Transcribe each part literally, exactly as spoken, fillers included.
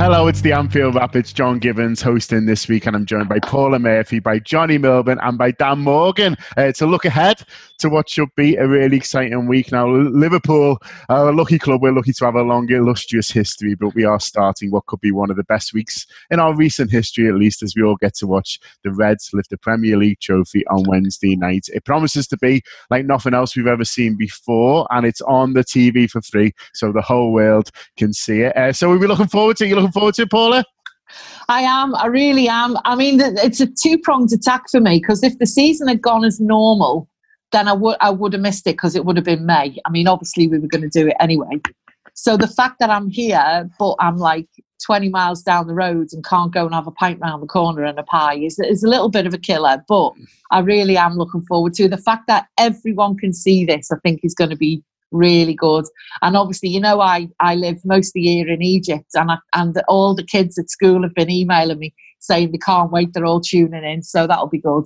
Hello, it's the Anfield Rapids, John Givens hosting this week, and I'm joined by Paula Murphy, by Johnny Milburn and by Dan Morgan uh, to look ahead to what should be a really exciting week. Now, Liverpool are a lucky club. We're lucky to have a long, illustrious history, but we are starting what could be one of the best weeks in our recent history, at least, as we all get to watch the Reds lift the Premier League trophy on Wednesday night. It promises to be like nothing else we've ever seen before, and it's on the T V for free, so the whole world can see it. Uh, so we'll be looking forward to it. Forward to it, Paula? I am. I really am. I mean, it's a two-pronged attack for me, because if the season had gone as normal, then I would I would have missed it, because it would have been May. I mean, obviously we were going to do it anyway. So the fact that I'm here, but I'm like twenty miles down the road and can't go and have a pint round the corner and a pie is, is a little bit of a killer, but I really am looking forward to it. The fact that everyone can see this, I think, is going to be really good. And obviously, you know, I, I live most of the year in Egypt, and I, and the, all the kids at school have been emailing me saying they can't wait, they're all tuning in, so that'll be good.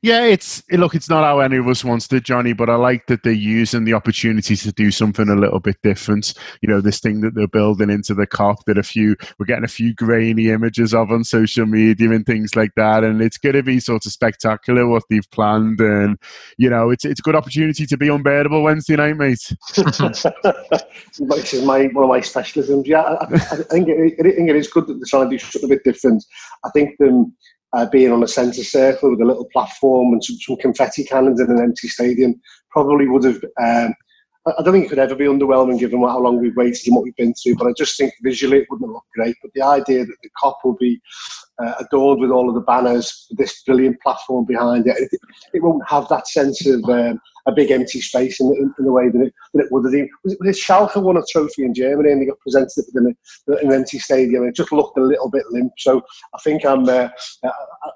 Yeah, it's look, it's not how any of us wants to, Johnny, but I like that they're using the opportunity to do something a little bit different. You know, this thing that they're building into the Kop that a few, we're getting a few grainy images of on social media and things like that, and it's going to be sort of spectacular what they've planned, and, you know, it's it's a good opportunity to be unbearable Wednesday night, mate. Which is my, one of my specialisms, yeah. I, I, think it, I think it is good that they're trying to do something a bit different. I think them... Uh, being on a centre circle with a little platform and some, some confetti cannons in an empty stadium probably would have, um, I don't think it could ever be underwhelming given how long we've waited and what we've been through, but I just think visually it wouldn't look great. But the idea that the Kop will be uh, adorned with all of the banners, with this brilliant platform behind it, it, it won't have that sense of um, a big empty space in, in, in the way that it, that it would have been. Was it, was it Schalke won a trophy in Germany and they got presented it within a, an empty stadium, and it just looked a little bit limp. So I think I'm uh,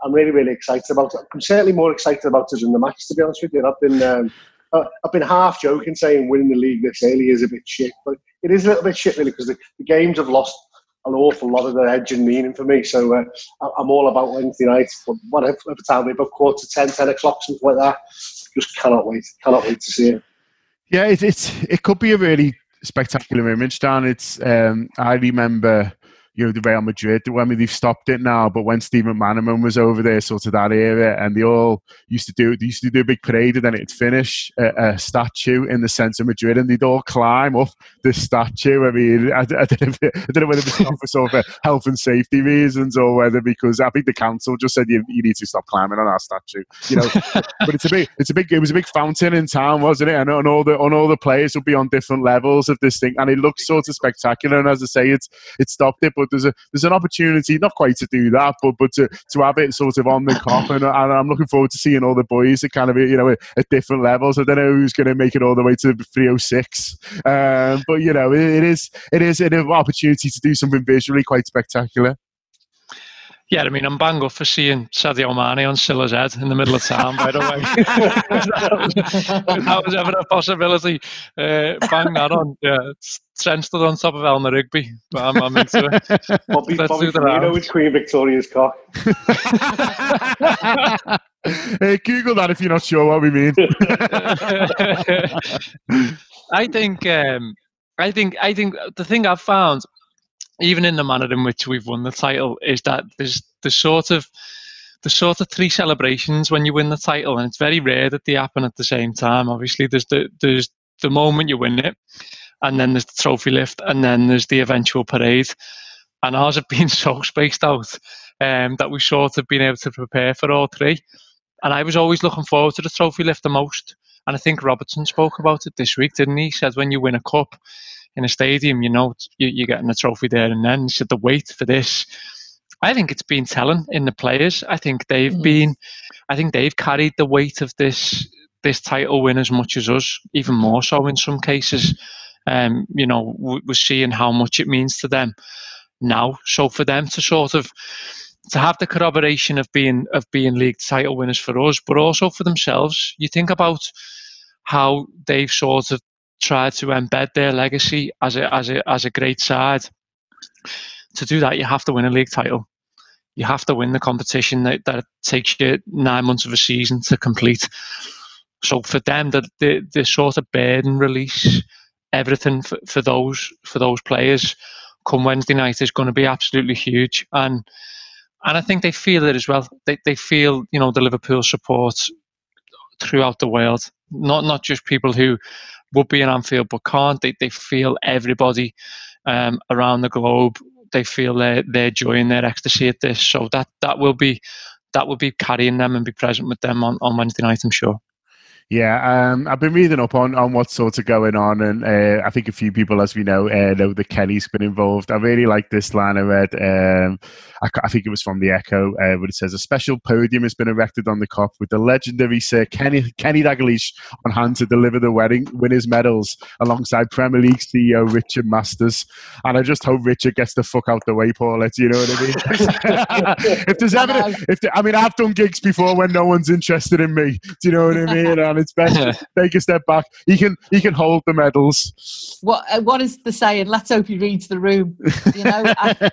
I'm really, really excited about it. I'm certainly more excited about it than the match, to be honest with you. I've been... Um, Uh, I've been half joking saying winning the league this early is a bit shit, but it is a little bit shit really, because the, the games have lost an awful lot of their edge and meaning for me. So uh, I'm all about Wednesday night, whatever time we above quarter to ten, ten o'clock, something like that. Just cannot wait, cannot wait to see it. Yeah, it, it's it could be a really spectacular image, Dan. It's um, I remember. You know, the Real Madrid, I mean, they've stopped it now, but when Stephen Manaman was over there, sort of that era, and they all used to do, they used to do a big parade, and then it'd finish a, a statue in the centre of Madrid, and they'd all climb up this statue. I mean, I, I, don't, know if it, I don't know whether it was stopped for sort of health and safety reasons, or whether because I think the council just said, you, you need to stop climbing on our statue, you know. But it's a big, it's a big, it was a big fountain in town, wasn't it? And on all the, on all the players would be on different levels of this thing, and it looked sort of spectacular. And as I say, it's, it stopped it, but But there's a there's an opportunity, not quite to do that, but but to, to have it sort of on the Kop, and, and I'm looking forward to seeing all the boys at kind of, you know, at, at different levels. I don't know who's going to make it all the way to three oh six, um, but you know, it, it is it is an opportunity to do something visually quite spectacular. Yeah, I mean, I'm bang up for seeing Sadio Mane on Silla's head in the middle of town, by the way. that, was, that was ever a possibility. Uh, bang that on. Yeah, Trent stood on top of Elmer Rigby. But I'm, I'm into it. Bobby, Let's Bobby do Firmino with Queen Victoria's cock. Hey, Google that if you're not sure what we mean. I think, um, I think, I think the thing I've found, even in the manner in which we've won the title, is that there's the sort of the sort of three celebrations when you win the title, and it's very rare that they happen at the same time. Obviously, there's the there's the moment you win it, and then there's the trophy lift, and then there's the eventual parade. And ours have been so spaced out um, that we've sort of been able to prepare for all three. And I was always looking forward to the trophy lift the most. And I think Robertson spoke about it this week, didn't he? He said when you win a cup in a stadium, you know, you, you're getting a trophy there and then. He said the wait for this. I think it's been telling in the players. I think they've mm. been, I think they've carried the weight of this this title win as much as us, even more so in some cases. Um, you know, we're seeing how much it means to them now. So for them to sort of to have the corroboration of being of being league title winners for us, but also for themselves. You think about how they've sort of tried to embed their legacy as a as a as a great side. To do that, you have to win a league title. You have to win the competition that, that takes you nine months of a season to complete. So for them, the the, the sort of burden release, everything for, for those for those players, come Wednesday night is going to be absolutely huge. And and I think they feel it as well. They they feel, you know, the Liverpool support throughout the world. Not not just people who would be in Anfield but can't. They they feel everybody um, around the globe. They feel their their joy and their ecstasy at this. So that that will be that will be carrying them and be present with them on, on Wednesday night, I'm sure. Yeah, um, I've been reading up on, on what's sort of going on, and uh, I think a few people, as we know, uh, know that Kenny's been involved. I really like this line I read. Um, I, I think it was from The Echo, uh, where it says, a special podium has been erected on the Kop with the legendary Sir Kenny, Kenny Dalglish on hand to deliver the wedding winners' medals alongside Premier League C E O Richard Masters. And I just hope Richard gets the fuck out the way, Paula. Do you know what I mean? if there's ever, if there, I mean, I've done gigs before when no one's interested in me. Do you know what I mean? And it's best to take a step back. He can he can hold the medals. What uh, what is the saying? Let's hope he reads the room. You know, I,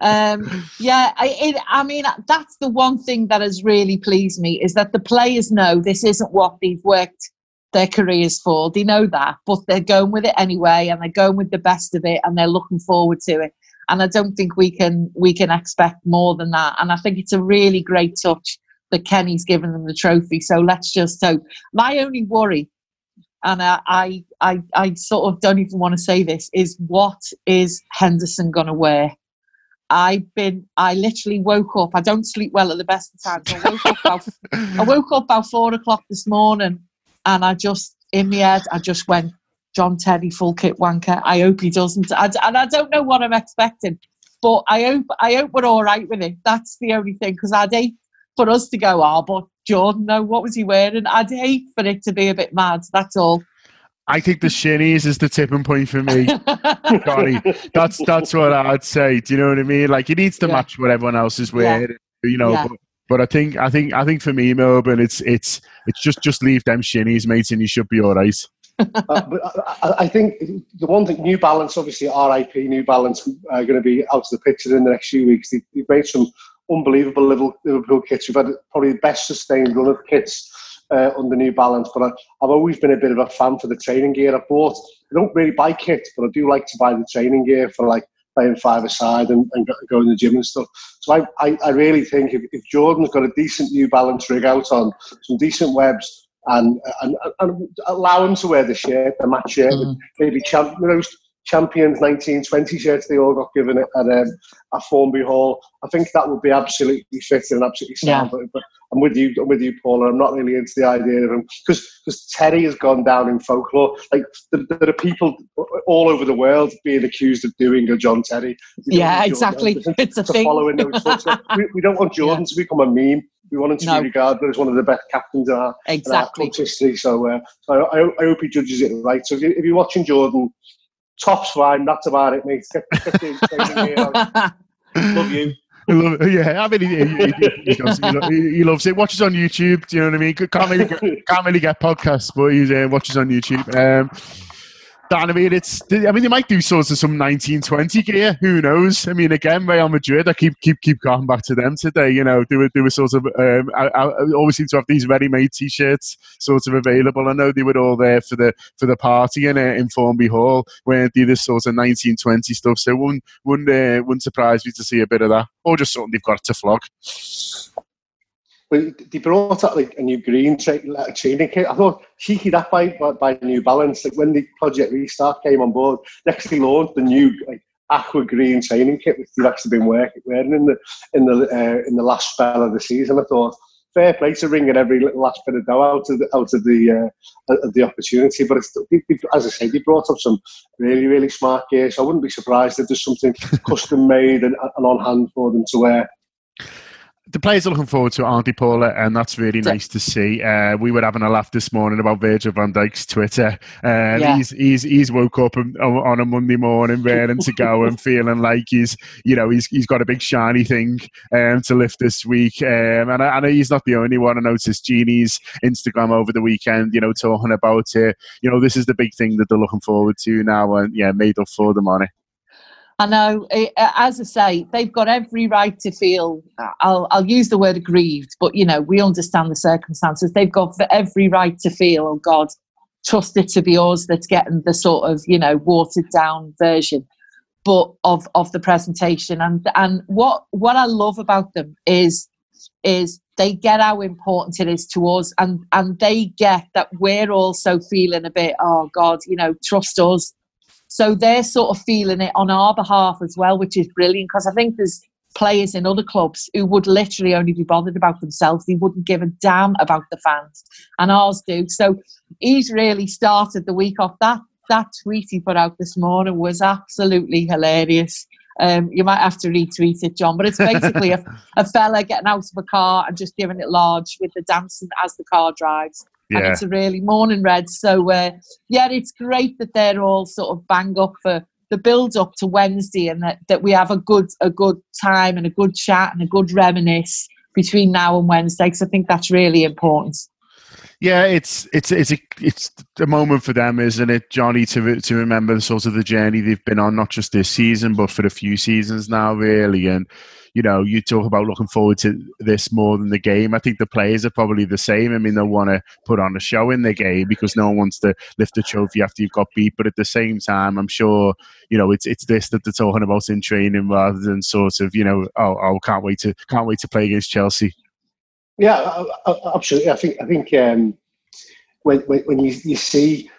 um, yeah. I it, I mean, that's the one thing that has really pleased me is that the players know this isn't what they've worked their careers for. They know that, but they're going with it anyway, and they're going with the best of it, and they're looking forward to it. And I don't think we can we can expect more than that. And I think it's a really great touch that Kenny's given them the trophy, so let's just hope. My only worry, and I, I, I, I sort of don't even want to say this, is what is Henderson going to wear? I've been, I literally woke up. I don't sleep well at the best of times. I woke up about, I woke up about four o'clock this morning, and I just in my head, I just went, John Terry, full kit wanker. I hope he doesn't. I, and I don't know what I'm expecting, but I hope, I hope we're all right with it. That's the only thing, because I'd hate for us to go, oh, but Jordan, no, what was he wearing? I'd hate for it to be a bit mad, that's all. I think the shinies is the tipping point for me. Sorry, that's that's what I'd say. Do you know what I mean? Like, he needs to yeah. match what everyone else is wearing, yeah. you know. Yeah. But, but I think I think I think for me, Melbourne, it's it's it's just just leave them shinies, mate, and you should be all right. uh, but I, I think the one thing, New Balance, obviously, R I P New Balance are going to be out of the picture in the next few weeks. They, they've made some unbelievable Liverpool kits. We've had probably the best sustained run of kits uh, under New Balance, but I, I've always been a bit of a fan for the training gear I bought. I don't really buy kits, but I do like to buy the training gear for like playing five-a-side and, and going to the gym and stuff. So I, I, I really think if, if Jordan's got a decent New Balance rig out on, some decent webs, and, and, and allow him to wear the shirt, the match shirt, mm. maybe champ, you know, Champions nineteen twenty shirts they all got given at, um, at Formby Hall. I think that would be absolutely fitting and absolutely sound. Yeah. But I'm with you, I'm with you, Paula. I'm not really into the idea of him because because Terry has gone down in folklore. Like there are people all over the world being accused of doing a John Terry. Yeah, exactly. Jordan, it's a to thing. Follow in those sorts of, we, we don't want Jordan yeah. to become a meme. We want him to no. be regarded as one of the best captains in our, exactly. in our club's history. So, uh, so I, I hope he judges it right. So if, you, if you're watching Jordan, tops fine, that's about it, mate. Love you. Love, yeah, I mean, he, he, he, loves, he loves it. Watches on YouTube, do you know what I mean? Can't really get, can't really get podcasts, but he uh, watches on YouTube. Um, Dan, I mean, it's, I mean, they might do sorts of some nineteen twenty gear. Who knows? I mean, again, Real Madrid, I keep keep keep going back to them today. You know, they were, they were sort of, um, I, I always seem to have these ready-made T-shirts sort of available. I know they were all there for the for the party in, uh, in Formby Hall, where they did this sort of nineteen twenty stuff. So it wouldn't, wouldn't, uh, wouldn't surprise me to see a bit of that. Or just something they've got to flog. Well, they brought out like a new green tra- like, training kit. I thought cheeky that by, by by New Balance. Like when the Project Restart came on board, they actually launched the new like aqua green training kit, which they've actually been work- wearing in the in the uh, in the last spell of the season. I thought fair play to wringing every little last bit of dough out of the out of the uh, of the opportunity. But it's, they, they, as I say, they brought up some really really smart gear. So I wouldn't be surprised if there's something custom made and, and on hand for them to wear. The players are looking forward to it, aren't they, Paula? And that's really nice to see. Uh, we were having a laugh this morning about Virgil van Dijk's Twitter. Uh, yeah. He's he's he's woke up on, on a Monday morning, raring to go, and feeling like he's you know he's he's got a big shiny thing um, to lift this week. Um, and I, I know he's not the only one. I noticed Jeannie's Instagram over the weekend, you know, talking about it. Uh, you know, this is the big thing that they're looking forward to now, and yeah, made up for the money. I know, as I say, they've got every right to feel, I'll, I'll use the word aggrieved, but, you know, we understand the circumstances. They've got every right to feel, oh, God, trust it to be us that's getting the sort of, you know, watered down version. but of of the presentation. And and what what I love about them is is they get how important it is to us, and and they get that we're also feeling a bit, oh God, you know, trust us. So they're sort of feeling it on our behalf as well, which is brilliant, because I think there's players in other clubs who would literally only be bothered about themselves. They wouldn't give a damn about the fans, and ours do. So he's really started the week off. That that tweet he put out this morning was absolutely hilarious. Um, you might have to retweet it, John, but it's basically a, a fella getting out of a car and just giving it large with the dancing as the car drives. Yeah. And it's a really morning red. So, uh, yeah, it's great that they're all sort of bang up for the build-up to Wednesday, and that, that we have a good a good time and a good chat and a good reminisce between now and Wednesday, because I think that's really important. Yeah, it's it's it's a, it's a moment for them, isn't it, Johnny, to to remember the sort of the journey they've been on, not just this season, but for a few seasons now, really. And, you know, you talk about looking forward to this more than the game. I think the players are probably the same. I mean, they'll want to put on a show in their game because no one wants to lift a trophy after you've got beat. But at the same time, I'm sure, you know, it's it's this that they're talking about in training rather than sort of, you know, oh, oh can't wait to can't wait to play against Chelsea. Yeah, absolutely. I think I think um, when when you, you see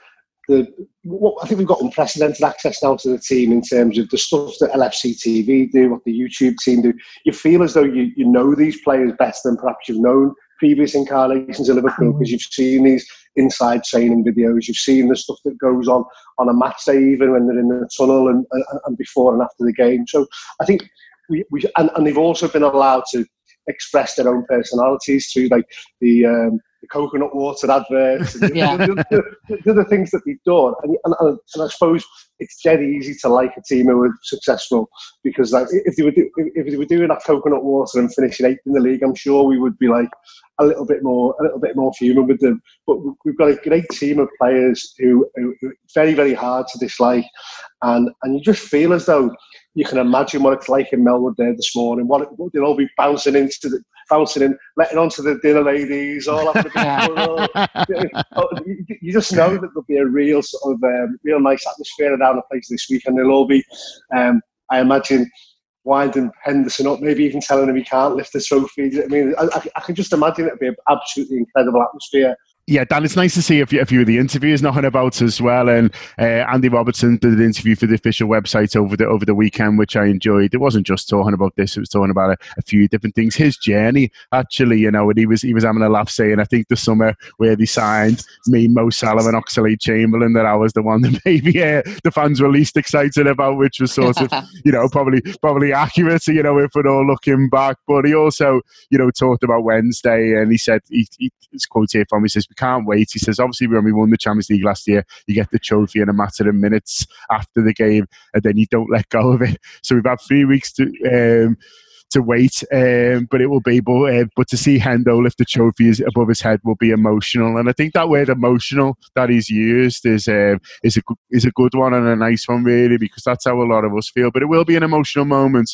the what I think we've got unprecedented access now to the team in terms of the stuff that L F C T V do, what the YouTube team do. You feel as though you, you know these players better than perhaps you've known previous incarnations of Liverpool, because you've seen these inside training videos, you've seen the stuff that goes on on a match day, even when they're in the tunnel and, and, and before and after the game. So I think we, we and, and they've also been allowed to express their own personalities through like the, um, the coconut water adverts and yeah. the, the, the, the things that they've done. And, and, and I suppose it's dead easy to like a team who are successful, because like if they were do, if they were doing that coconut water and finishing eighth in the league, I'm sure we would be like a little bit more a little bit more human with them. But we've got a great team of players who, who are very very hard to dislike, and and you just feel as though you can imagine what it's like in Melwood there this morning. What, what they'll all be bouncing into the bouncing in, letting onto the dinner ladies, all after the you, you just know that there'll be a real sort of um, real nice atmosphere around the place this week, and they'll all be, um, I imagine, winding Henderson up, maybe even telling him he can't lift the trophy. I mean, I, I can just imagine it'll be an absolutely incredible atmosphere. Yeah, Dan, it's nice to see a few of the interviews knocking about as well. And uh, Andy Robertson did an interview for the official website over the over the weekend, which I enjoyed. It wasn't just talking about this; it was talking about a, a few different things. His journey, actually, you know, and he was he was having a laugh saying, "I think the summer where they signed me, Mo Salah, and Oxlade-Chamberlain, that I was the one that maybe uh, the fans were least excited about," which was sort of, you know, probably probably accurate, you know, if we're all looking back. But he also, you know, talked about Wednesday, and he said, he, he, "His quote here from," he says, "Can't wait." He says, "Obviously, when we won the Champions League last year, you get the trophy in a matter of minutes after the game, and then you don't let go of it. So we've had three weeks to um, to wait, um, but it will be. But, uh, but to see Hendo lift the trophy is above his head will be emotional." And I think that word "emotional" that he's used is um, is a is a good one and a nice one, really, because that's how a lot of us feel. But it will be an emotional moment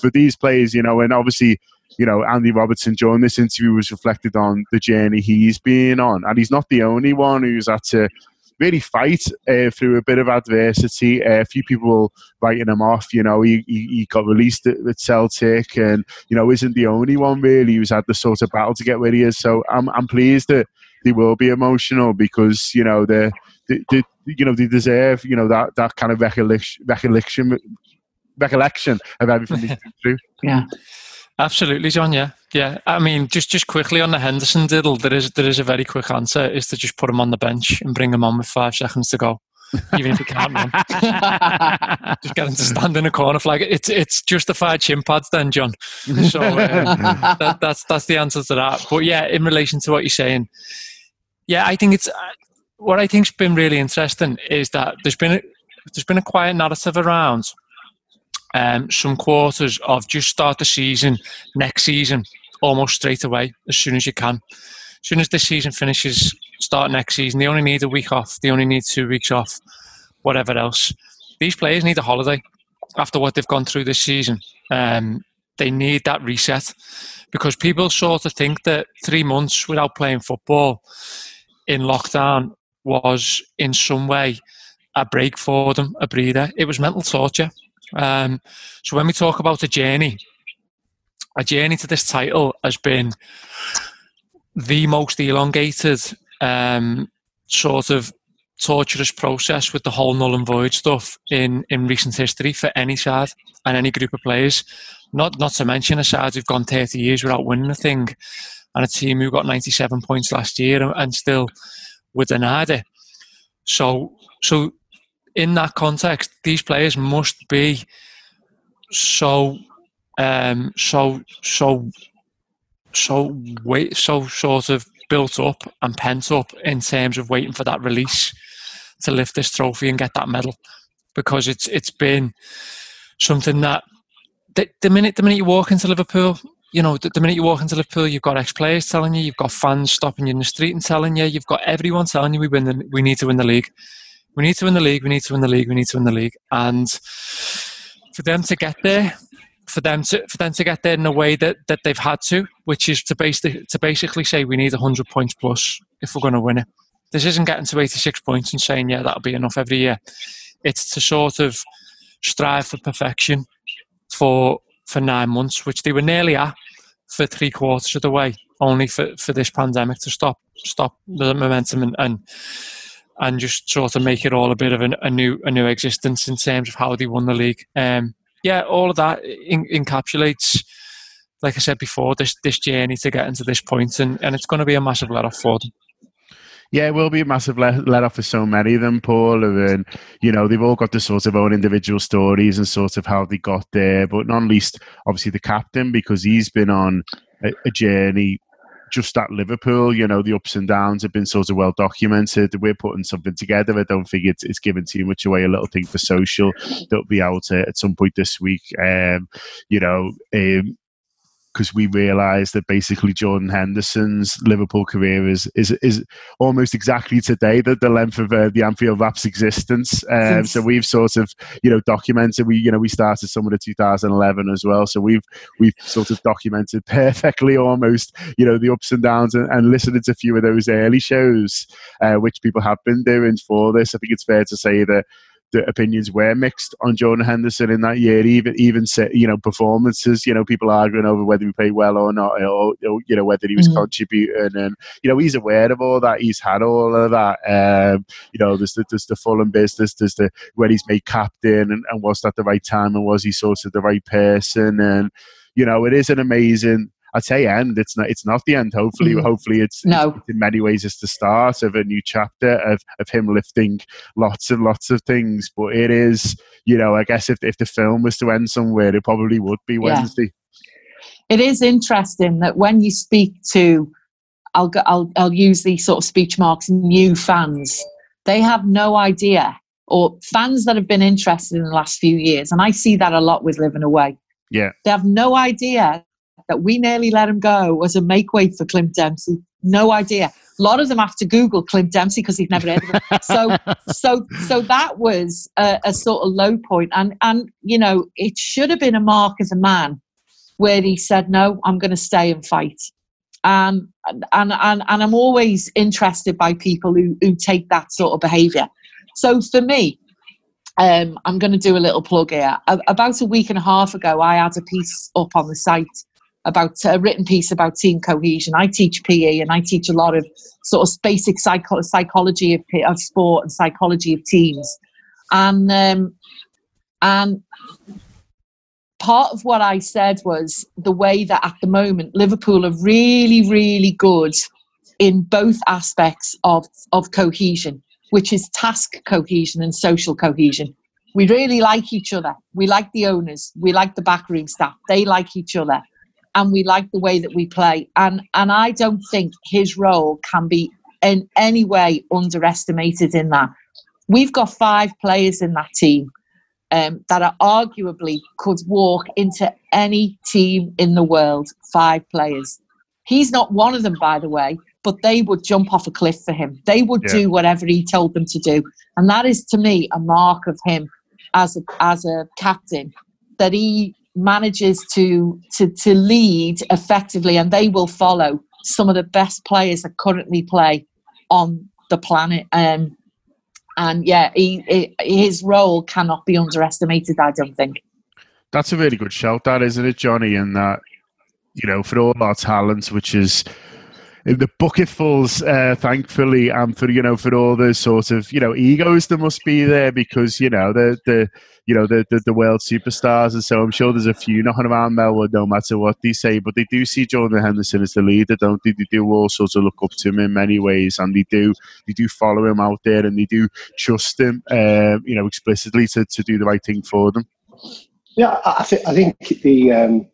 for these players, you know, and obviously, you know, Andy Robertson during this interview was reflected on the journey he's been on, and he's not the only one who's had to really fight uh, through a bit of adversity. Uh, a few people writing him off, you know, he, he, he got released at, at Celtic, and, you know, isn't the only one really who's had the sort of battle to get where he is. So I'm I'm pleased that they will be emotional, because, you know, they they you know they deserve, you know, that that kind of recollection recollection recollection of everything they've been through. Yeah. Absolutely, John, yeah. Yeah. I mean, just, just quickly on the Henderson diddle, there is there is a very quick answer, is to just put him on the bench and bring him on with five seconds to go. Even if he can't run. Just get him to stand in a corner flag. It's it's justified shin pads then, John. So uh, that, that's that's the answer to that. But yeah, in relation to what you're saying, yeah, I think it's, uh, what I think's been really interesting is that there's been a, there's been a quiet narrative around Um, some quarters of just start the season, next season, almost straight away, as soon as you can. As soon as this season finishes, start next season. They only need a week off. They only need two weeks off, whatever else. These players need a holiday after what they've gone through this season. Um, they need that reset, because people sort of think that three months without playing football in lockdown was in some way a break for them, a breather. It was mental torture. Um, so when we talk about a journey, a journey to this title has been the most elongated um, sort of torturous process with the whole null and void stuff in, in recent history for any side and any group of players. Not not to mention a side who've gone thirty years without winning a thing, and a team who got ninety-seven points last year and, and still were denied it. So, so in that context, these players must be so, um, so, so, so, wait, so sort of built up and pent up in terms of waiting for that release to lift this trophy and get that medal, because it's it's been something that the, the minute the minute you walk into Liverpool, you know, the, the minute you walk into Liverpool, you've got ex-players telling you, you've got fans stopping you in the street and telling you, you've got everyone telling you we win the, we need to win the league. We need to win the league, we need to win the league, we need to win the league. And for them to get there, for them to for them to get there in a way that, that they've had to, which is to basically to basically say we need one hundred points plus if we're going to win it. This isn't getting to eighty-six points and saying, yeah, that'll be enough every year. It's to sort of strive for perfection for for nine months, which they were nearly at for three quarters of the way, only for, for this pandemic to stop stop the momentum and, and and just sort of make it all a bit of an, a new a new existence in terms of how they won the league. Um, yeah, all of that in, encapsulates, like I said before, this this journey to get into this point, and, and it's going to be a massive let-off for them. Yeah, it will be a massive let, let off for so many of them, Paul. And, you know, they've all got the sort of own individual stories and sort of how they got there, but not least, obviously, the captain, because he's been on a, a journey just at Liverpool. You know, the ups and downs have been sort of well documented. We're putting something together. I don't think it's, it's giving too much away, a little thing for social that'll be out uh, at some point this week. Um, you know, um, because we realised that basically Jordan Henderson's Liverpool career is is, is almost exactly today that the length of uh, the Anfield Rapids existence. Um, so we've sort of, you know, documented. We you know we started summer of two thousand eleven as well. So we've we've sort of documented perfectly almost, you know, the ups and downs, and, and listening to a few of those early shows, uh, which people have been doing for this. I think it's fair to say that the opinions were mixed on Jordan Henderson in that year, even, even you know, performances, you know, people arguing over whether he played well or not, or, or you know, whether he was mm-hmm. contributing. And, you know, he's aware of all that. He's had all of that. Um, you know, there's the, there's the Fulham business, there's the when he's made captain, and, and was that the right time, and was he sort of the right person? And, you know, it is an amazing... I'd say end. It's not. It's not the end. Hopefully, mm. hopefully, it's, no. it's in many ways it's the start of a new chapter of, of him lifting lots and lots of things. But it is, you know, I guess if if the film was to end somewhere, it probably would be Wednesday. Yeah. It is interesting that when you speak to, I'll go, I'll I'll use these sort of speech marks. New fans, they have no idea, or fans that have been interested in the last few years, and I see that a lot with Living Away. Yeah, they have no idea that we nearly let him go was a make weight for Clint Dempsey. No idea. A lot of them have to Google Clint Dempsey because he'd never heard of him. So, so, so that was a, a sort of low point. And, and, you know, it should have been a mark as a man where he said, no, I'm going to stay and fight. Um, and, and, and, and I'm always interested by people who, who take that sort of behaviour. So for me, um, I'm going to do a little plug here. A, about a week and a half ago, I had a piece up on the site about a written piece about team cohesion. I teach P E and I teach a lot of sort of basic psycho- psychology of, of sport and psychology of teams. And um, and part of what I said was the way that at the moment, Liverpool are really, really good in both aspects of, of cohesion, which is task cohesion and social cohesion. We really like each other. We like the owners. We like the backroom staff. They like each other. And we like the way that we play. And and I don't think his role can be in any way underestimated in that. We've got five players in that team um, that are arguably could walk into any team in the world, five players. He's not one of them, by the way, but they would jump off a cliff for him. They would yeah. do whatever he told them to do. And that is, to me, a mark of him as a, as a captain, that he... manages to, to to lead effectively, and they will follow some of the best players that currently play on the planet. Um, And yeah, he, he, his role cannot be underestimated, I don't think. That's a really good shout, that, isn't it, Johnny? And that, you know, for all our talent, which is in the bucketfuls, uh, thankfully, and for, you know, for all the sort of, you know, egos that must be there, because, you know, the the you know the the, the world superstars, and so I'm sure there's a few knocking around Melwood, no matter what they say, but they do see Jordan Henderson as the leader, don't they? They do all sorts of look up to him in many ways, and they do they do follow him out there, and they do trust him, uh, you know, explicitly to to do the right thing for them. Yeah, I think I think the. Um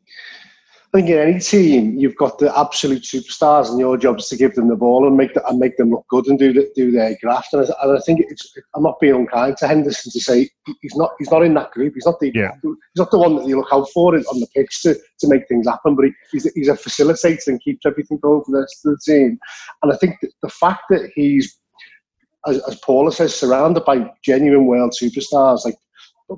I think in any team, you've got the absolute superstars, and your job is to give them the ball and make the, and make them look good and do the, do their graft. And I, and I think it's, I'm not being unkind to Henderson to say he's not he's not in that group. He's not the yeah. he's not the one that you look out for on the pitch to, to make things happen. But he, he's he's a facilitator and keeps everything going for the rest of the team. And I think that the fact that he's, as, as Paula says, surrounded by genuine world superstars like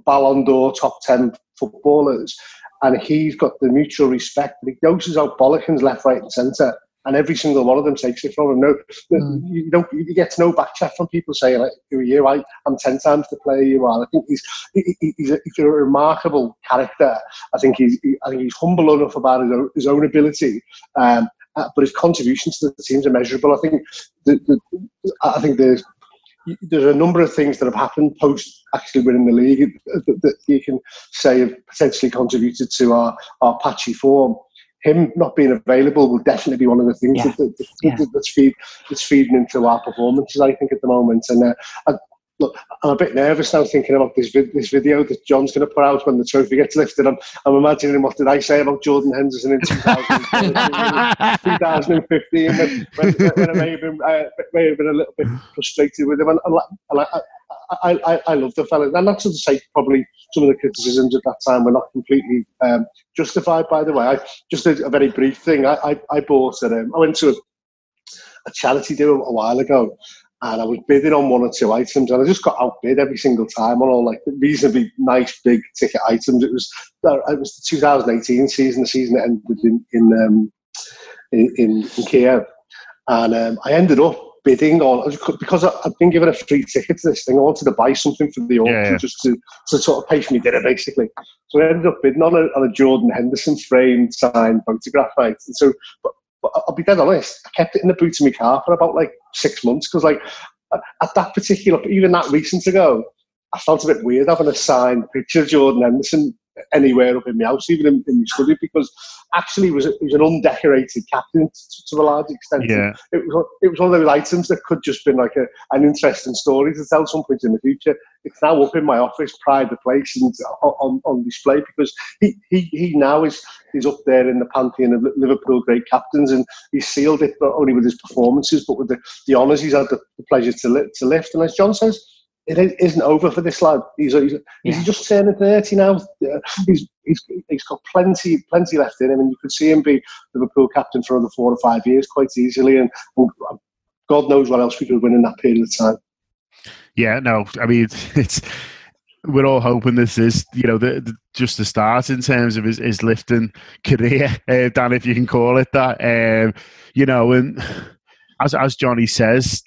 Ballon d'Or, top ten footballers. And he's got the mutual respect. He doses out bollockings left, right, and centre, and every single one of them takes it from him. No, mm. you don't. You get no backchat from people saying, like, "Who are you? I, I'm ten times the player you are." I think he's he, he's, a, he's a remarkable character. I think he's he, I think he's humble enough about his own, his own ability, um, but his contributions to the team's immeasurable. I think the, the I think there's there's a number of things that have happened post. Actually winning the league that you can say have potentially contributed to our, our patchy form. Him not being available will definitely be one of the things yeah. that, that, yeah. that, that's, feed, that's feeding into our performances, I think, at the moment. And uh, I, look, I'm a bit nervous now thinking about this, vid this video that John's going to put out when the trophy gets lifted. I'm, I'm imagining, what did I say about Jordan Henderson in two thousand fifteen when, when, when I may have, been, uh, may have been a little bit frustrated with him. And, and, and I, I, I, I love the fella, and that's to say probably some of the criticisms at that time were not completely um, justified. By the way, I, just a, a very brief thing. I, I, I bought it. Um, I went to a, a charity deal a while ago, and I was bidding on one or two items, and I just got outbid every single time on all like reasonably nice big ticket items. It was it was the two thousand eighteen season, the season that ended in in um, in, in, in Kiev, and um, I ended up. bidding on, because I've been given a free ticket to this thing, I wanted to buy something for the auction yeah, yeah. just to, to sort of pay for me dinner, basically. So I ended up bidding on a, on a Jordan Henderson framed, signed photograph, right? And so, but, but I'll be dead honest, I kept it in the boot of my car for about like six months because, like, at that particular, even that recent ago, I felt a bit weird having a signed picture of Jordan Henderson anywhere up in my house, even in, in my study, because actually it was, it was an undecorated captain to, to a large extent. Yeah. It was it was one of those items that could just been like a, an interesting story to tell some point in the future. It's now up in my office, private place, and on, on display, because he, he, he now is is up there in the pantheon of Liverpool great captains, and he's sealed it not only with his performances but with the, the honours he's had the, the pleasure to, li to lift. And as John says, it isn't over for this lad. He's, he's, yeah. he's just turning thirty now. He's, he's, he's got plenty plenty left in him, and you could see him be Liverpool captain for another four or five years quite easily, and God knows what else we could win in that period of time. Yeah, no, I mean, it's... we're all hoping this is, you know, the, the, just the start in terms of his, his lifting career, uh, Dan, if you can call it that. Um, you know, and as, as Johnny says...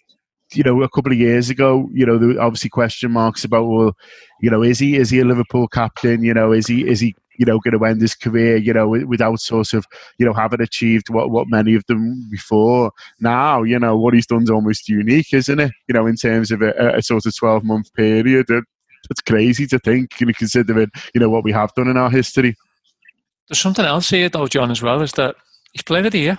you know, a couple of years ago, you know, there were obviously question marks about, well, you know, is he is he a Liverpool captain? You know, is he is he you know going to end his career? You know, without sort of you know having achieved what what many of them before. Now, you know, what he's done is almost unique, isn't it? You know, in terms of a, a sort of twelve month period, that's crazy to think, you know, considering you know what we have done in our history. There's something else here, though, John, as well, is that he's Player of the Year.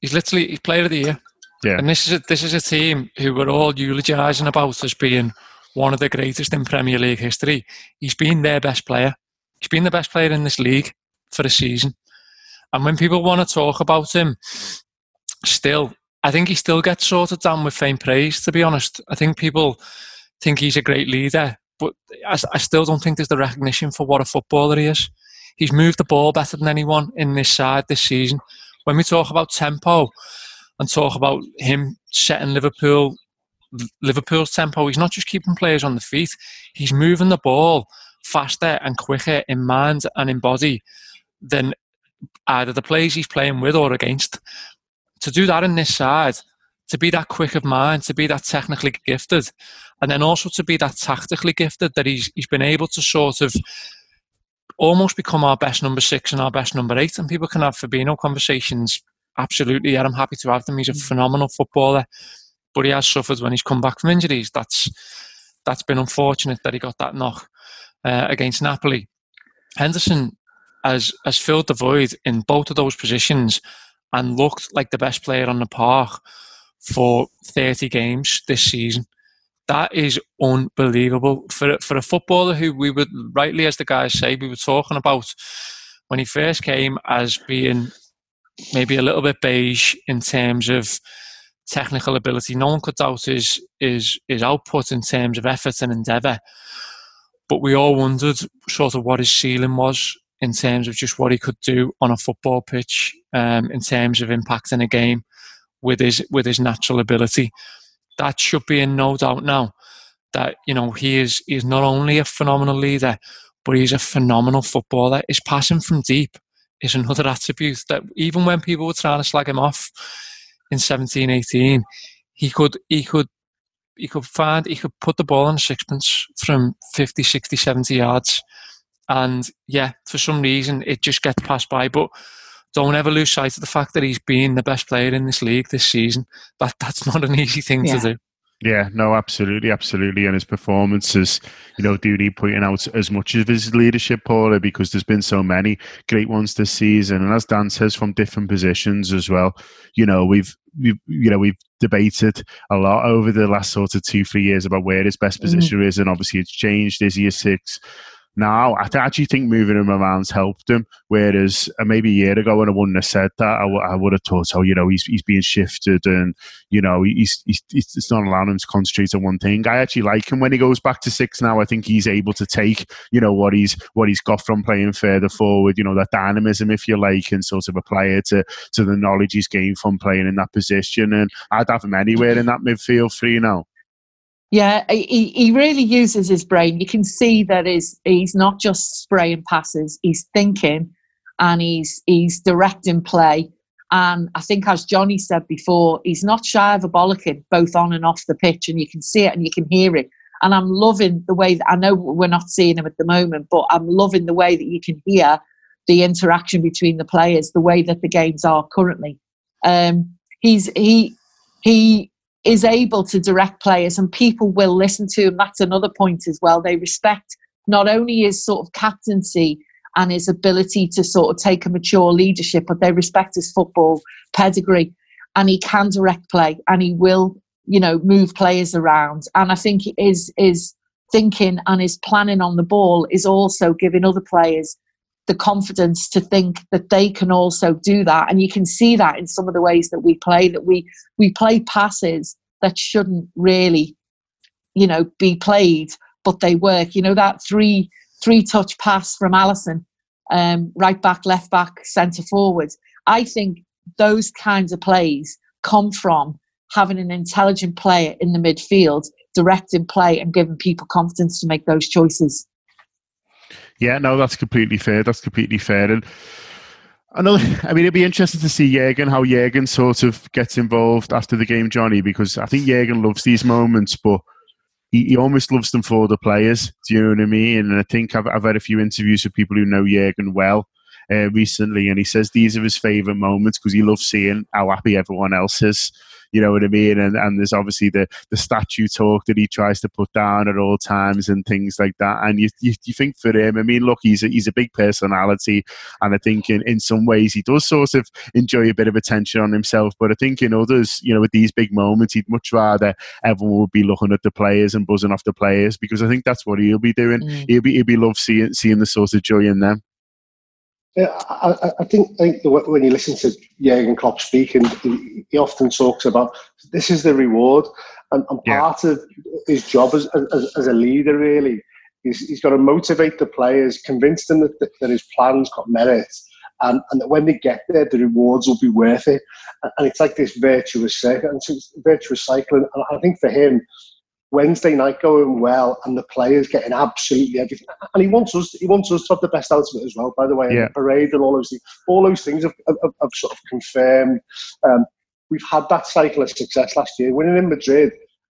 He's literally he's Player of the Year. Yeah. And this is, a, this is a team who we're all eulogising about as being one of the greatest in Premier League history. He's been their best player. He's been the best player in this league for a season. And when people want to talk about him, still, I think he still gets sort of down with faint praise, to be honest. I think people think he's a great leader, but I, I still don't think there's the recognition for what a footballer he is. He's moved the ball better than anyone in this side this season. When we talk about tempo... and talk about him setting Liverpool, Liverpool's tempo. He's not just keeping players on the feet. He's moving the ball faster and quicker in mind and in body than either the players he's playing with or against. To do that in this side, to be that quick of mind, to be that technically gifted, and then also to be that tactically gifted that he's he's been able to sort of almost become our best number six and our best number eight. And people can have Fabinho conversations, absolutely, yeah, I'm happy to have them. He's a phenomenal footballer, but he has suffered when he's come back from injuries. That's that's been unfortunate that he got that knock uh, against Napoli. Henderson has has filled the void in both of those positions and looked like the best player on the park for thirty games this season. That is unbelievable. For, for a footballer who we would, rightly as the guys say, we were talking about when he first came as being maybe a little bit beige in terms of technical ability. No one could doubt his, his, his output in terms of effort and endeavour. But we all wondered sort of what his ceiling was in terms of just what he could do on a football pitch, um, in terms of impacting a game with his with his natural ability. That should be in no doubt now that, you know, he is he is not only a phenomenal leader, but he's a phenomenal footballer. His passing from deep is another attribute that even when people were trying to slag him off in seventeen eighteen, he could he could he could find he could put the ball on sixpence from fifty, sixty, seventy yards. And yeah, for some reason it just gets passed by. But don't ever lose sight of the fact that he's been the best player in this league this season. That that's not an easy thing yeah. to do. Yeah, no, absolutely, absolutely. And his performances, you know, do need pointing out as much of his leadership, Paula, because there's been so many great ones this season. And as Dan says, from different positions as well, you know, we've We've, you know, we've debated a lot over the last sort of two, three years about where his best position mm-hmm. is, and obviously it's changed. Is he a six? Now, I actually think moving him around's helped him, whereas uh, maybe a year ago when I wouldn't have said that, I, w- I would have thought, oh, you know, he's he's being shifted and, you know, he's, he's, he's it's not allowing him to concentrate on one thing. I actually like him when he goes back to six now. I think he's able to take, you know, what he's what he's got from playing further forward, you know, that dynamism, if you like, and sort of apply it to, to the knowledge he's gained from playing in that position. And I'd have him anywhere in that midfield three now. Yeah, he, he really uses his brain. You can see that he's, he's not just spraying passes. He's thinking and he's he's directing play. And I think, as Johnny said before, he's not shy of a bollocking, both on and off the pitch. And you can see it and you can hear it. And I'm loving the way that, I know we're not seeing him at the moment, but I'm loving the way that you can hear the interaction between the players, the way that the games are currently. Um, he's he he. is able to direct players, and people will listen to him. That's another point as well. They respect not only his sort of captaincy and his ability to sort of take a mature leadership, but they respect his football pedigree, and he can direct play and he will, you know, move players around. And I think his, his thinking and his planning on the ball is also giving other players the confidence to think that they can also do that. And you can see that in some of the ways that we play, that we we play passes that shouldn't really, you know, be played, but they work. You know, that three three touch pass from Alisson, um, right back, left back, centre forward. I think those kinds of plays come from having an intelligent player in the midfield, directing play and giving people confidence to make those choices. Yeah, no, that's completely fair. That's completely fair. And another, I mean, it'd be interesting to see Jürgen, how Jürgen sort of gets involved after the game, Johnny, because I think Jürgen loves these moments, but he, he almost loves them for the players. Do you know what I mean? And I think I've, I've had a few interviews with people who know Jürgen well uh, recently, and he says these are his favourite moments because he loves seeing how happy everyone else is. You know what I mean? And and there's obviously the, the statue talk that he tries to put down at all times and things like that. And you you, you think for him, I mean, look, he's a, he's a big personality. And I think in, in some ways he does sort of enjoy a bit of attention on himself. But I think in others, you know, with these big moments, he'd much rather everyone would be looking at the players and buzzing off the players, because I think that's what he'll be doing. Mm. He'll be, he'll be love seeing, seeing the sort of joy in them. Yeah, I, I think I think the, when you listen to Jürgen Klopp speak, and he, he often talks about this is the reward, and, and yeah. part of his job as, as as a leader really is he's got to motivate the players, convince them that, that his plan's got merit, and, and that when they get there, the rewards will be worth it. And it's like this virtuous cycle, and so it's virtuous cycle. And I think for him, Wednesday night going well, and the players getting absolutely everything, and he wants us. He wants us to have the best out of it as well. By the way, yeah. and the parade and all those things. All those things have, have, have sort of confirmed. Um, we've had that cycle of success last year, winning in Madrid,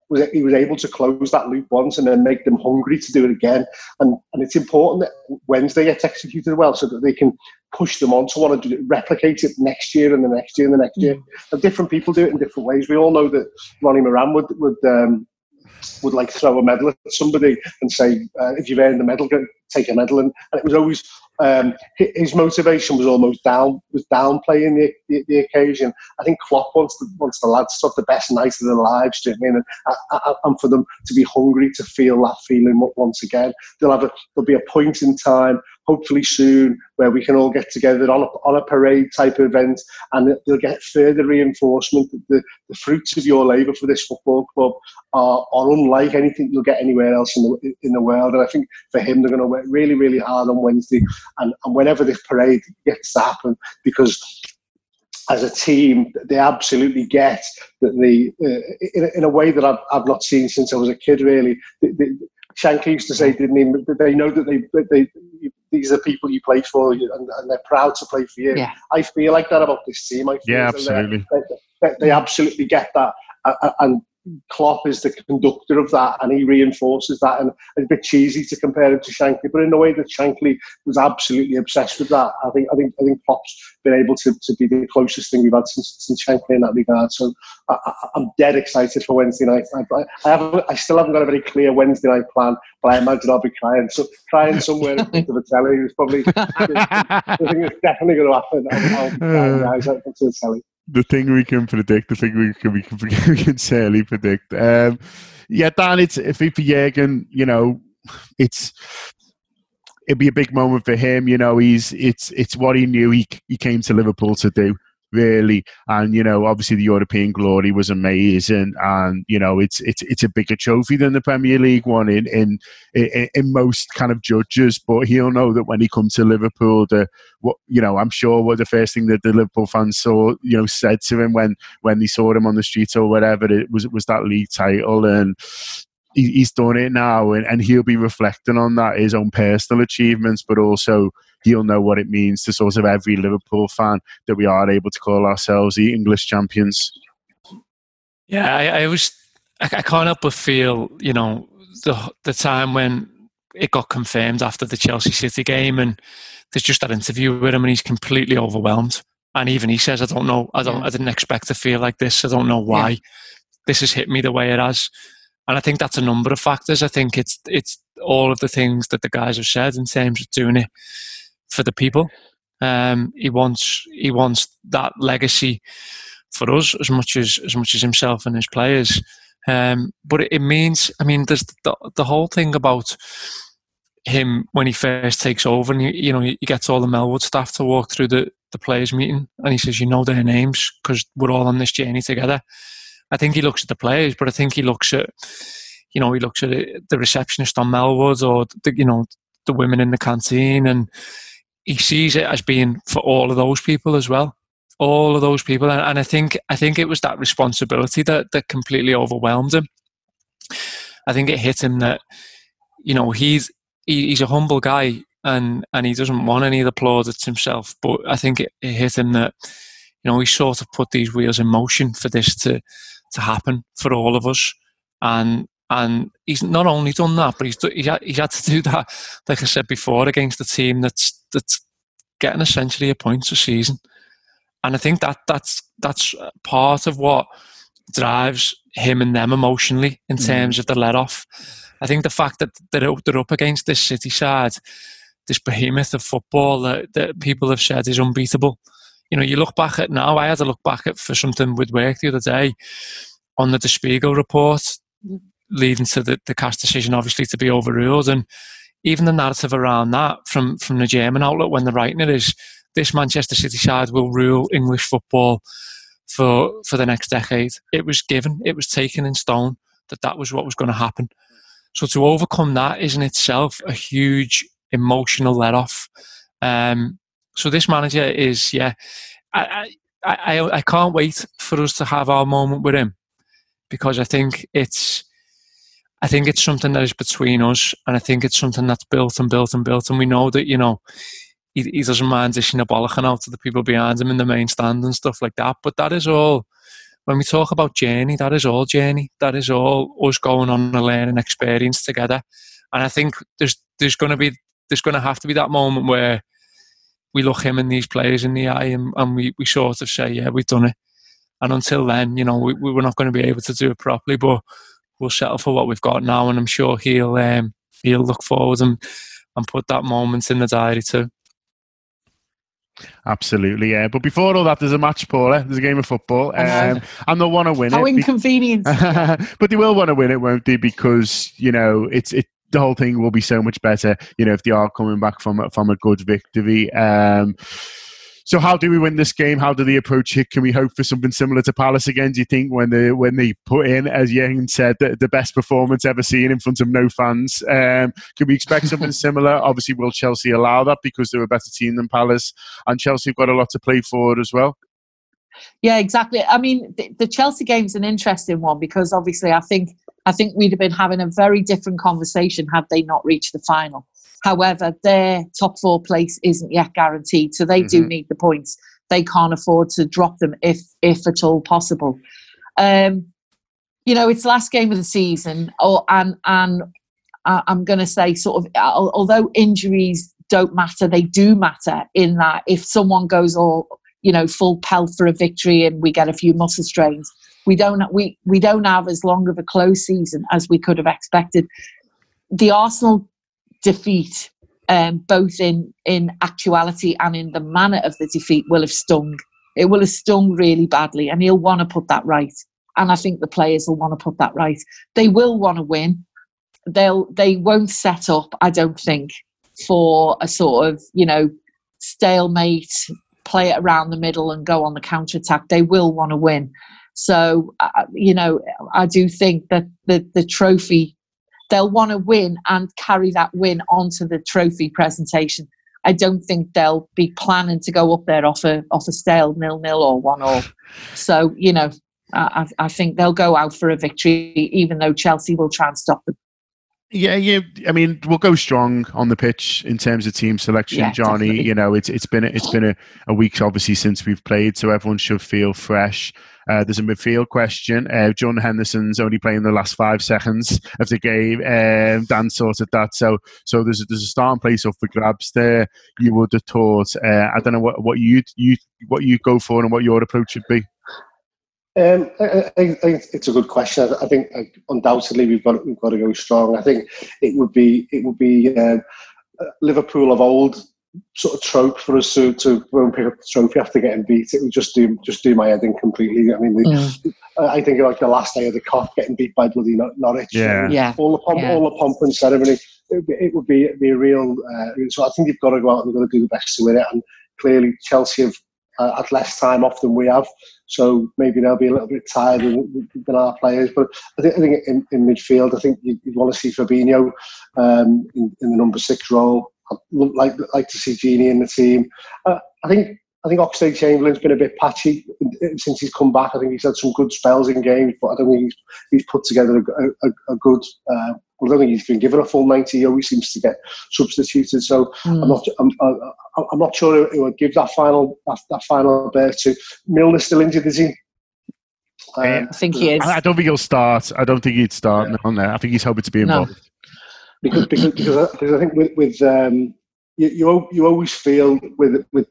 was he was able to close that loop once and then make them hungry to do it again. And and it's important that Wednesday gets executed well so that they can push them on to want to do it, replicate it next year and the next year and the next year. And different people do it in different ways. We all know that Ronnie Moran would would um, would like throw a medal at somebody and say, uh, if you've earned a medal, go take a medal. And, and it was always um, his motivation was almost down was downplaying the, the the occasion. I think Klopp wants the wants the lads to have the best night of their lives, do you know what I mean? And, and for them to be hungry to feel that feeling once again. They'll have a, there'll be a point in time, hopefully soon, where we can all get together on a, on a parade type of event, and they'll get further reinforcement that the, the fruits of your labour for this football club are, are unlike anything you'll get anywhere else in the, in the world. And I think for him, they're going to work really, really hard on Wednesday, and, and whenever this parade gets to happen, because as a team, they absolutely get that the uh, in, in a way that I've, I've not seen since I was a kid, really. The, the, Shanky used to say, didn't he, that they know that they, that they these are the people you play for, and, and they're proud to play for you. Yeah. I feel like that about this team. I feel yeah, absolutely. They, they, they absolutely get that. And Klopp is the conductor of that, and he reinforces that. And it's a bit cheesy to compare him to Shankly, but in a way that Shankly was absolutely obsessed with that. I think I think I think Klopp's been able to, to be the closest thing we've had since, since Shankly in that regard. So I, I, I'm dead excited for Wednesday night. I, I haven't I still haven't got a very clear Wednesday night plan, but I imagine I'll be crying so crying somewhere in front of a telly. It's probably the thing that's definitely going to happen. I'll, I'll be crying my eyes out in front of the telly. The thing we can predict, the thing we can we can, we can certainly predict. Um, yeah, Dan, it's if for Jürgen, you know, it's it'd be a big moment for him. You know, he's it's it's what he knew he he came to Liverpool to do, really. And you know, obviously the European glory was amazing, and you know, it's it's it's a bigger trophy than the Premier League one in in in, in most kind of judges. But he'll know that when he comes to Liverpool, the what you know, I'm sure what the first thing that the Liverpool fans saw, you know, said to him when when they saw him on the streets or whatever, it was it was that league title. And he, he's done it now, and, and he'll be reflecting on that, his own personal achievements, but also he'll know what it means to sort of every Liverpool fan that we are able to call ourselves the English champions. Yeah, I, I was. I, I can't help but feel, you know, the the time when it got confirmed after the Chelsea City game, and there's just that interview with him, and he's completely overwhelmed. And even he says, "I don't know. I don't. I didn't expect to feel like this. I don't know why. Yeah. This has hit me the way it has." And I think that's a number of factors. I think it's it's all of the things that the guys have said in terms of doing it for the people. Um, he wants he wants that legacy for us as much as as much as himself and his players. Um, but it, it means, I mean, there's the, the whole thing about him when he first takes over, and he, you know, he gets all the Melwood staff to walk through the the players meeting, and he says, you know their names because we're all on this journey together. I think he looks at the players, but I think he looks at, you know, he looks at the receptionist on Melwood, or the, you know, the women in the canteen, and he sees it as being for all of those people as well, all of those people. And, and I think I think it was that responsibility that, that completely overwhelmed him. I think it hit him that, you know, he's he, he's a humble guy, and, and he doesn't want any of the plaudits himself. But I think it, it hit him that, you know, he sort of put these wheels in motion for this to to happen for all of us. And And he's not only done that, but he's do, he's, had, he's had to do that, like I said before, against a team that's that's getting essentially a point a season. And I think that that's that's part of what drives him and them emotionally in mm. terms of the let-off. I think the fact that they're, they're up against this City side, this behemoth of football that, that people have said is unbeatable. You know, you look back at now, I had to look back at for something with work the other day on the Der Spiegel report, leading to the, the cash decision obviously to be overruled, and even the narrative around that from, from the German outlet when they're writing it is this Manchester City side will rule English football for for the next decade. It was given, it was taken in stone that that was what was going to happen. So to overcome that is in itself a huge emotional let-off. Um, so this manager is, yeah, I, I, I, I can't wait for us to have our moment with him, because I think it's I think it's something that is between us, and I think it's something that's built and built and built. And we know that, you know, he, he doesn't mind dishing a bollocking out to the people behind him in the main stand and stuff like that. But that is all when we talk about journey, that is all journey. That is all us going on a learning experience together. And I think there's there's going to be there's going to have to be that moment where we look him and these players in the eye, and, and we, we sort of say, yeah, we've done it. And until then, you know, we, we're not going to be able to do it properly, but we'll settle for what we've got now. And I'm sure he'll um, he'll look forward and and put that moment in the diary too. Absolutely, yeah. But before all that, there's a match, Paula. There's a game of football, um, and they'll want to win it. How inconvenient! But they will want to win it, won't they? Because you know, it's it. The whole thing will be so much better, you know, if they are coming back from from a good victory. Um, so, how do we win this game? How do they approach it? Can we hope for something similar to Palace again? Do you think when they when they put in, as Jürgen said, the, the best performance ever seen in front of no fans? Um, can we expect something similar? Obviously, will Chelsea allow that because they're a better team than Palace, and Chelsea have got a lot to play for as well. Yeah, exactly. I mean, the, the Chelsea game's an interesting one because obviously, I think. I think we'd have been having a very different conversation had they not reached the final. However, their top four place isn't yet guaranteed, so they mm-hmm. do need the points. They can't afford to drop them if if at all possible. Um, you know, it's the last game of the season, or, and, and I'm going to say sort of, although injuries don't matter, they do matter in that if someone goes all, you know, full pelt for a victory and we get a few muscle strains, We don't we, we don't have as long of a close season as we could have expected. The Arsenal defeat, um, both in, in actuality and in the manner of the defeat, will have stung. It will have stung really badly, and he'll want to put that right. And I think the players will want to put that right. They will want to win. They'll they won't set up, I don't think, for a sort of, you know, stalemate, play it around the middle and go on the counter-attack. They will want to win. So, uh, you know, I do think that the, the trophy, they'll want to win and carry that win onto the trophy presentation. I don't think they'll be planning to go up there off a, off a stale nil-nil or one-all. So, you know, I, I think they'll go out for a victory, even though Chelsea will try and stop them. Yeah, yeah. I mean, we'll go strong on the pitch in terms of team selection, yeah, Johnny. Definitely. You know, it's it's been it's been a, a week obviously since we've played, so everyone should feel fresh. Uh, there's a midfield question. Uh, Jordan Henderson's only playing the last five seconds of the game. Um, Dan sorted that, so so there's a, there's a starting place up for grabs there. You would have thought. Uh, I don't know what what you you what you go for and what your approach would be. Um, I, I, I think it's a good question. I, I think I, undoubtedly we've got we've got to go strong. I think it would be it would be uh, Liverpool of old sort of trope for us to to go and pick up the trophy after getting beat. It would just do just do my head in completely. I mean, the, yeah. I think like the last day of the Kop getting beat by bloody Norwich. Yeah, yeah. All the pomp, yeah. all the pomp and ceremony. It would be it would be, be a real. Uh, so I think you've got to go out and got to do the best to win it. And clearly Chelsea have uh, had less time off than we have. So maybe they'll be a little bit tired than, than our players. But I think, I think in, in midfield, I think you'd, you'd want to see Fabinho um, in, in the number six role. I'd like, like to see Gini in the team. Uh, I think I think Oxlade-Chamberlain's been a bit patchy since he's come back. I think he's had some good spells in games, but I don't think he's, he's put together a, a, a good... Uh, I don't think he's been given a full ninety. He always seems to get substituted. So mm. I'm not. I'm, I'm not sure who would give that final that, that final berth to. Milner's still injured, is he? Um, I think he is. I don't think he'll start. I don't think he'd start. Yeah. No, no. I think he's hoping to be involved. No. Because, because, because I think with, with um, you, you you always feel with with.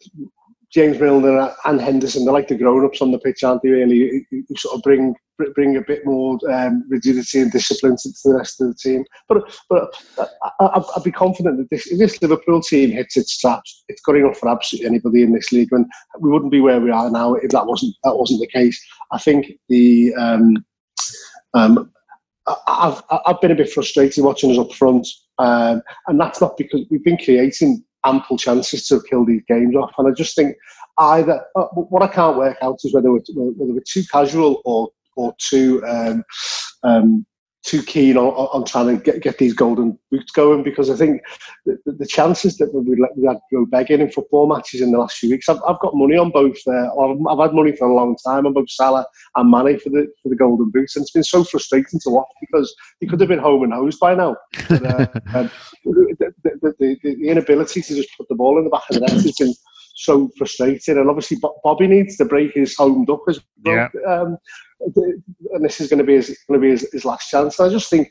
James Milner and Henderson, they're like the grown-ups on the pitch, aren't they, really? You sort of bring bring a bit more um, rigidity and discipline to the rest of the team. But but I, I'd be confident that this, if this Liverpool team hits its straps, it's good enough for absolutely anybody in this league. And we wouldn't be where we are now if that wasn't that wasn't the case. I think the... Um, um, I've, I've been a bit frustrated watching us up front, um, and that's not because we've been creating... ample chances to kill these games off, and I just think either uh, what I can't work out is whether we're, whether we're too casual or or too um, um, too keen on, on trying to get, get these golden boots going, because I think the, the chances that we we had go begging in football matches in the last few weeks, I've, I've got money on both. Uh, or I've had money for a long time on both Salah and Mane for the for the golden boots, and it's been so frustrating to watch because they could have been home and hosed by now. But, uh, um, The, the, the, the inability to just put the ball in the back of the net has been so frustrated. And obviously, Bobby needs to break his homed up as well. Yeah. Um, and this is going to be his, going to be his, his last chance. And I just think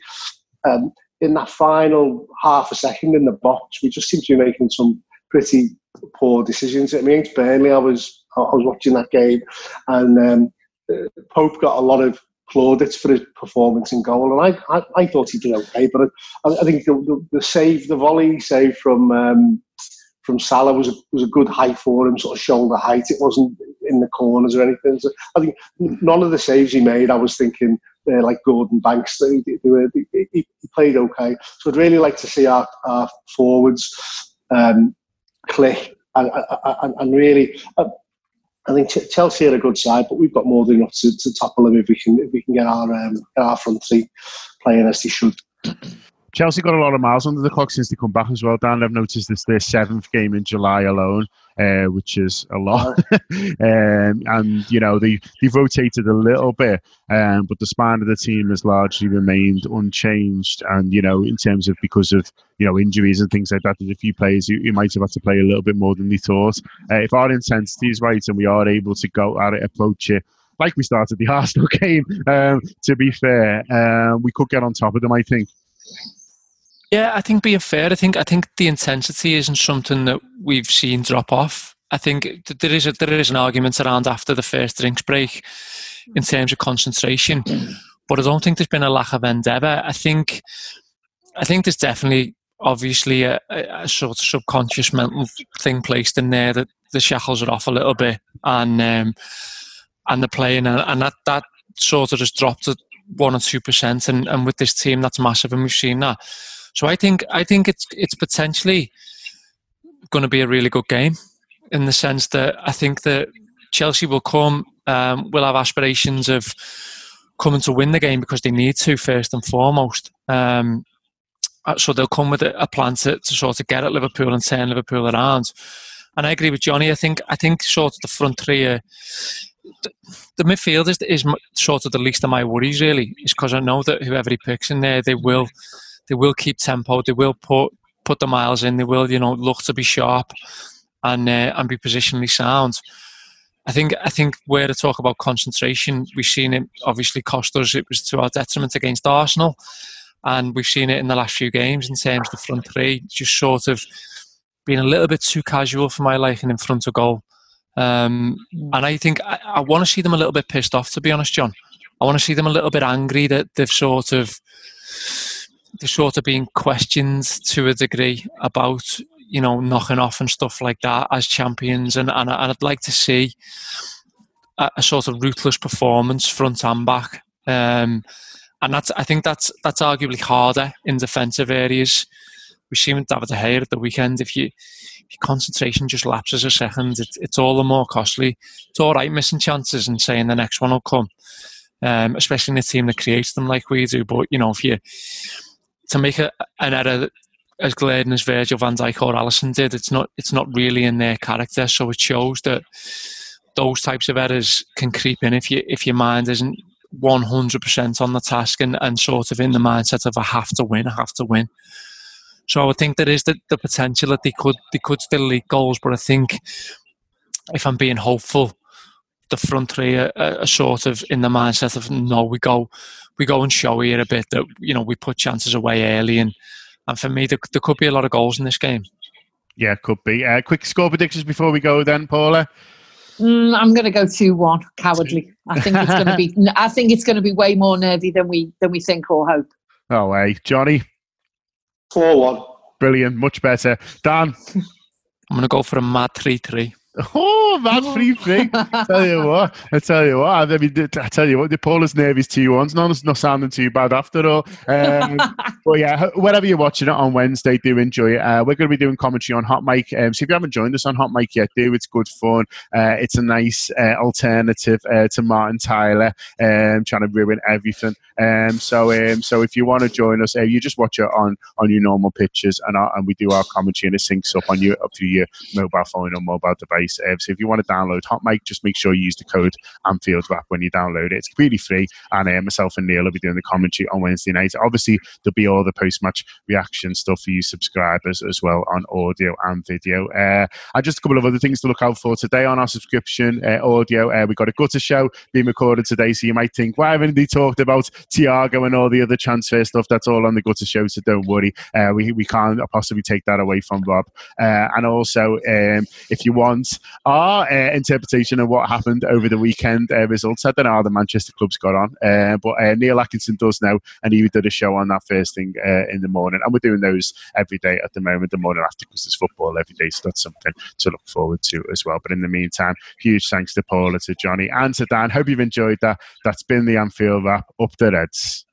um, in that final half a second in the box, we just seem to be making some pretty poor decisions. I mean, against Burnley, I was I was watching that game, and um, Pope got a lot of plaudits for his performance in goal, and I I, I thought he did okay. But I, I think the, the, the save, the volley save from um, from Salah was a, was a good height for him, sort of shoulder height. It wasn't in the corners or anything. So I think none of the saves he made, I was thinking uh, like Gordon Banks, they, they were, they, he played okay. So I'd really like to see our, our forwards um, click and, and, and really. Uh, I think Chelsea are a good side, but we've got more than enough to, to topple them if we can if we can get our um, get our front three playing as they should. Chelsea got a lot of miles under the clock since they come back as well, Dan. I've noticed this their seventh game in July alone, uh, which is a lot. um, and, you know, they, they've rotated a little bit, um, but the spine of the team has largely remained unchanged. And, you know, in terms of because of, you know, injuries and things like that, there's a few players who, who might have had to play a little bit more than they thought. Uh, if our intensity is right and we are able to go at it, approach it, like we started the Arsenal game, um, to be fair, um, we could get on top of them, I think. Yeah, I think being fair, I think I think the intensity isn't something that we've seen drop off. I think there is a, there is an argument around after the first drinks break in terms of concentration, but I don't think there's been a lack of endeavour. I think I think there's definitely, obviously, a, a sort of subconscious mental thing placed in there that the shackles are off a little bit, and um, and the playing, and, and that that sort of just dropped at one or two percent, and and with this team that's massive, and we've seen that. So I think I think it's it's potentially going to be a really good game, in the sense that I think that Chelsea will come, um, will have aspirations of coming to win the game because they need to first and foremost. Um, so they'll come with a, a plan to, to sort of get at Liverpool and turn Liverpool around. And I agree with Johnny. I think I think sort of the front three, are, the, the midfield is, is sort of the least of my worries really, is because I know that whoever he picks in there, they will. They will keep tempo. They will put put the miles in. They will, you know, look to be sharp and uh, and be positionally sound. I think I think where to talk about concentration, we've seen it obviously cost us. It was to our detriment against Arsenal, and we've seen it in the last few games in terms of the front three just sort of being a little bit too casual for my liking in front of goal. Um, and I think I, I want to see them a little bit pissed off. To be honest, John, I want to see them a little bit angry that they've sort of. They're sort of being questioned to a degree about, you know, knocking off and stuff like that as champions, and and, and I'd like to see a, a sort of ruthless performance front and back, um, and that's I think that's that's arguably harder in defensive areas. We've seen with David De Gea at the weekend. If you if your concentration just lapses a second, it's it's all the more costly. It's all right missing chances and saying the next one will come, um, especially in a team that creates them like we do. But you know, if you to make a, an error as glaring as Virgil van Dijk or Alisson did, it's not it's not really in their character. So it shows that those types of errors can creep in if you if your mind isn't one hundred percent on the task and, and sort of in the mindset of I have to win, I have to win. So I think there is the, the potential that they could they could still leak goals, but I think if I'm being hopeful, the front three are, are sort of in the mindset of no, we go, we go and show here a bit that you know we put chances away early, and and for me there, there could be a lot of goals in this game. Yeah, could be. Uh, quick score predictions before we go, then Paula. Mm, I'm going to go two one. Cowardly. I think it's going to be. I think it's going to be way more nervy than we than we think or hope. Oh, hey, Johnny. four one. Brilliant, much better. Dan. I'm going to go for a mad three three. Oh, mad free thing! I tell you what, I tell you what. I mean, I tell you what. The Paula's nervous two ones. No, it's not sounding too bad after all. Um, but yeah, wherever you're watching it on Wednesday, do enjoy it. Uh, we're going to be doing commentary on Hot Mic. Um, so if you haven't joined us on Hot Mic yet, do. It's good fun. Uh, it's a nice uh, alternative uh, to Martin Tyler um, trying to ruin everything. Um, so um, so if you want to join us, uh, you just watch it on on your normal pictures, and our, and we do our commentary, and it syncs up on your up to your mobile phone or mobile device. place. Um, so if you want to download Hot Mic, just make sure you use the code AnfieldRap when you download it. It's completely free, and uh, myself and Neil will be doing the commentary on Wednesday night. Obviously, there'll be all the post-match reaction stuff for you subscribers as well on audio and video. Uh, and just a couple of other things to look out for today on our subscription uh, audio. Uh, we've got a gutter show being recorded today, so you might think, why haven't they talked about Thiago and all the other transfer stuff? That's all on the gutter show, so don't worry. Uh, we, we can't possibly take that away from Rob. Uh, and also, um, if you want our uh, interpretation of what happened over the weekend uh, results, I don't know how the Manchester clubs got on, uh, but uh, Neil Atkinson does know, and he did a show on that first thing uh, in the morning, and we're doing those every day at the moment, the morning after, because there's football every day, so that's something to look forward to as well. But in the meantime, huge thanks to Paula, to Johnny and to Dan. Hope you've enjoyed that. That's been the Anfield Wrap. Up the Reds.